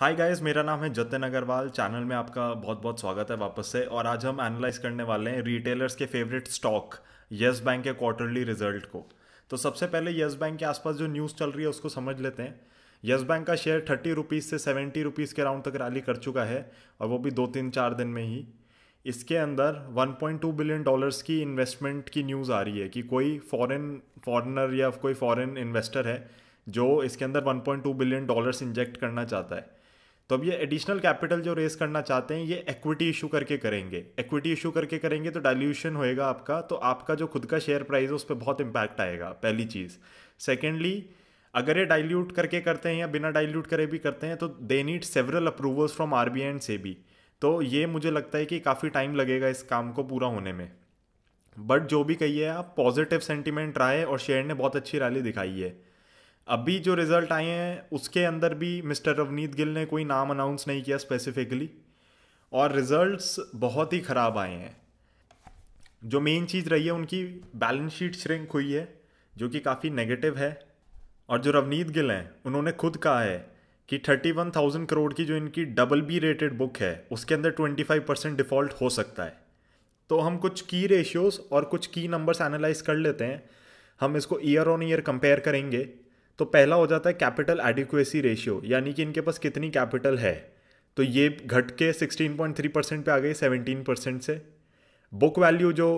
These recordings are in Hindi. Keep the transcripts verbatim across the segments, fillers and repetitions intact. हाय गाइस, मेरा नाम है जतन अग्रवाल। चैनल में आपका बहुत बहुत स्वागत है वापस से। और आज हम एनालाइज करने वाले हैं रिटेलर्स के फेवरेट स्टॉक यस बैंक के क्वार्टरली रिजल्ट को। तो सबसे पहले यस बैंक के आसपास जो न्यूज़ चल रही है उसको समझ लेते हैं। यस बैंक का शेयर थर्टी रुपीज़ से सेवेंटी रुपीज़ के राउंड तक रैली कर चुका है, और वो भी दो तीन चार दिन में ही। इसके अंदर one point two billion dollars की इन्वेस्टमेंट की न्यूज़ आ रही है कि कोई फॉरेन फॉरेनर या कोई फॉरेन इन्वेस्टर है जो इसके अंदर one point two billion dollars inject करना चाहता है। तो अब ये एडिशनल कैपिटल जो रेस करना चाहते हैं ये इक्विटी इशू करके करेंगे। इक्विटी इशू करके करेंगे तो डाइल्यूशन होएगा आपका, तो आपका जो खुद का शेयर प्राइस है उस पर बहुत इम्पैक्ट आएगा, पहली चीज़। सेकेंडली, अगर ये डाइल्यूट करके करते हैं या बिना डाइल्यूट करे भी करते हैं तो they need several approvals from RBI and SEBI. तो ये मुझे लगता है कि काफ़ी टाइम लगेगा इस काम को पूरा होने में। बट जो भी कहिए आप, पॉजिटिव सेंटिमेंट रहा है और शेयर ने बहुत अच्छी रैली दिखाई है। अभी जो रिज़ल्ट आए हैं उसके अंदर भी मिस्टर रवनीत गिल ने कोई नाम अनाउंस नहीं किया स्पेसिफिकली, और रिज़ल्ट्स बहुत ही ख़राब आए हैं। जो मेन चीज़ रही है उनकी बैलेंस शीट श्रिंक हुई है, जो कि काफ़ी नेगेटिव है। और जो रवनीत गिल हैं उन्होंने खुद कहा है कि थर्टी वन थाउजेंड करोड़ की जो इनकी डबल बी रेटेड बुक है उसके अंदर ट्वेंटी फाइव परसेंट डिफ़ॉल्ट हो सकता है। तो हम कुछ की रेशियोज़ और कुछ की नंबर्स एनालाइज कर लेते हैं। हम इसको ईयर ऑन ईयर कंपेयर करेंगे। तो पहला हो जाता है कैपिटल एडिक्वेसी रेशियो, यानी कि इनके पास कितनी कैपिटल है। तो ये घट के सिक्सटीन पॉइंट थ्री परसेंट पे आ गई सेवनटीन परसेंट से। बुक वैल्यू जो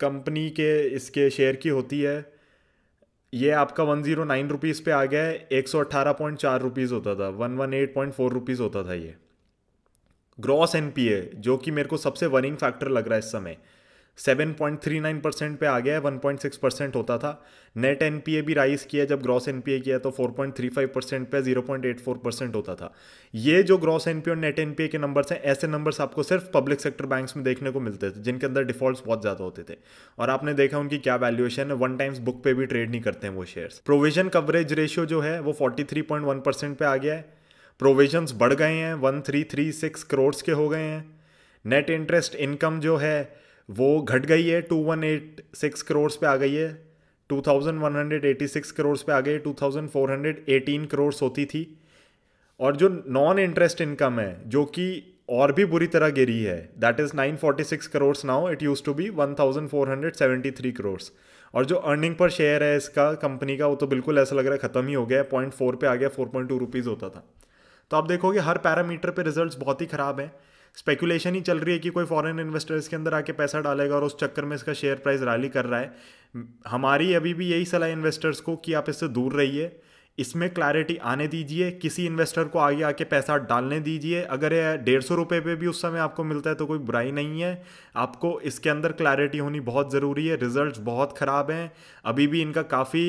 कंपनी के इसके शेयर की होती है ये आपका वन ज़ीरो नाइन रुपीज़ पे आ गया है। एक सौ अट्ठारह पॉइंट चार रुपीज़ होता था, one one eight point four rupees होता था ये। ग्रॉस एनपीए, जो कि मेरे को सबसे वरिंग फैक्टर लग रहा है इस समय, seven point three nine percent पे आ गया है, वन पॉइंट सिक्स परसेंट होता था। नेट एनपीए भी राइज़ किया जब ग्रॉस एनपीए किया तो four point three five percent पे zero point eight four percent होता था। ये जो ग्रॉस एनपीए और नेट एनपीए के नंबर्स हैं, ऐसे नंबर्स आपको सिर्फ पब्लिक सेक्टर बैंक्स में देखने को मिलते थे जिनके अंदर डिफॉल्ट्स बहुत ज़्यादा होते थे। और आपने देखा उनकी क्या वैल्यूएशन है, वन टाइम्स बुक पे भी ट्रेड नहीं करते हैं वो शेयर्स। प्रोविजन कवरेज रेशियो जो है वो forty three point one percent पे आ गया है। प्रोविजंस बढ़ गए हैं, one three three six crore के हो गए हैं। नेट इंटरेस्ट इनकम जो है वो घट गई है, two one eight six crore पे आ गई है, two thousand one hundred eighty six crore पे आ गई, two thousand four hundred eighteen crore होती थी। और जो नॉन इंटरेस्ट इनकम है जो कि और भी बुरी तरह गिरी है, that is nine forty six crore now, it use to be one thousand four hundred seventy three crore. और जो अर्निंग पर शेयर है इसका कंपनी का वो तो बिल्कुल ऐसा लग रहा है ख़त्म ही हो गया है, पॉइंट फोर पे आ गया, फोर पॉइंट टू रुपीज़ होता था। तो आप देखोगे हर पैरामीटर पे रिजल्ट्स बहुत ही ख़राब हैं। स्पेकुलेशन ही चल रही है कि कोई फॉरेन इन्वेस्टर इसके अंदर आके पैसा डालेगा और उस चक्कर में इसका शेयर प्राइस रैली कर रहा है। हमारी अभी भी यही सलाह इन्वेस्टर्स को कि आप इससे दूर रहिए, इसमें क्लैरिटी आने दीजिए, किसी इन्वेस्टर को आगे आके पैसा डालने दीजिए। अगर ये डेढ़ सौ रुपये पे भी उस समय आपको मिलता है तो कोई बुराई नहीं है। आपको इसके अंदर क्लैरिटी होनी बहुत ज़रूरी है। रिजल्ट्स बहुत ख़राब हैं, अभी भी इनका काफ़ी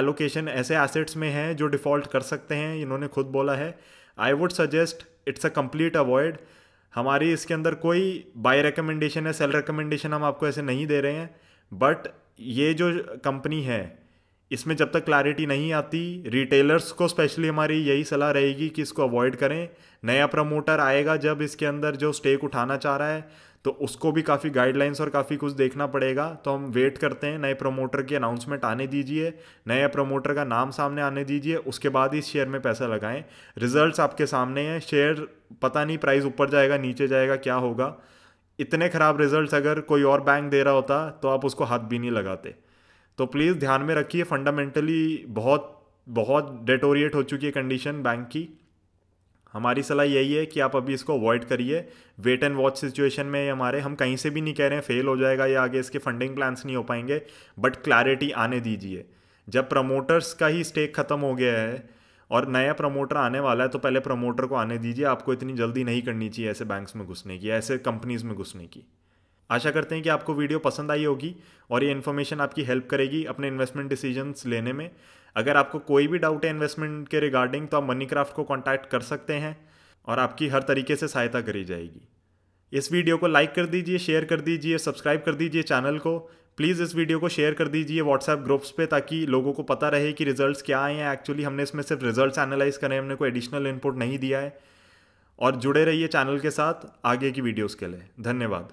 एलोकेशन ऐसे एसेट्स में है जो डिफ़ॉल्ट कर सकते हैं, इन्होंने खुद बोला है। I would suggest it's a complete avoid. हमारी इसके अंदर कोई बाय रिकमेंडेशन है, सेल रिकमेंडेशन हम आपको ऐसे नहीं दे रहे हैं। बट ये जो कंपनी है इसमें जब तक क्लैरिटी नहीं आती, रिटेलर्स को स्पेशली हमारी यही सलाह रहेगी कि इसको अवॉइड करें। नया प्रमोटर आएगा जब इसके अंदर जो स्टेक उठाना चाह रहा है तो उसको भी काफ़ी गाइडलाइंस और काफ़ी कुछ देखना पड़ेगा। तो हम वेट करते हैं, नए प्रमोटर की अनाउंसमेंट आने दीजिए, नए प्रमोटर का नाम सामने आने दीजिए, उसके बाद इस शेयर में पैसा लगाएं। रिजल्ट्स आपके सामने हैं, शेयर पता नहीं प्राइस ऊपर जाएगा नीचे जाएगा क्या होगा। इतने ख़राब रिजल्ट्स अगर कोई और बैंक दे रहा होता तो आप उसको हाथ भी नहीं लगाते। तो प्लीज़ ध्यान में रखिए, फंडामेंटली बहुत बहुत डिटोरिएट हो चुकी है कंडीशन बैंक की। हमारी सलाह यही है कि आप अभी इसको अवॉइड करिए, वेट एंड वॉच सिचुएशन में हमारे। हम कहीं से भी नहीं कह रहे हैं फेल हो जाएगा या आगे इसके फंडिंग प्लान्स नहीं हो पाएंगे, बट क्लैरिटी आने दीजिए। जब प्रमोटर्स का ही स्टेक खत्म हो गया है और नया प्रमोटर आने वाला है तो पहले प्रमोटर को आने दीजिए। आपको इतनी जल्दी नहीं करनी चाहिए ऐसे बैंक्स में घुसने की, ऐसे कंपनीज में घुसने की। आशा करते हैं कि आपको वीडियो पसंद आई होगी और ये इन्फॉर्मेशन आपकी हेल्प करेगी अपने इन्वेस्टमेंट डिसीजंस लेने में। अगर आपको कोई भी डाउट है इन्वेस्टमेंट के रिगार्डिंग तो आप मनी क्राफ्ट को कॉन्टैक्ट कर सकते हैं और आपकी हर तरीके से सहायता करी जाएगी। इस वीडियो को लाइक कर दीजिए, शेयर कर दीजिए, सब्सक्राइब कर दीजिए चैनल को। प्लीज़ इस वीडियो को शेयर कर दीजिए व्हाट्सएप ग्रुप्स पे, ताकि लोगों को पता रहे कि रिजल्ट्स क्या आए हैं। एक्चुअली हमने इसमें सिर्फ रिजल्ट्स एनालाइज करें, हमने कोई एडिशनल इनपुट नहीं दिया है। और जुड़े रहिए चैनल के साथ आगे की वीडियोज़ के लिए। धन्यवाद।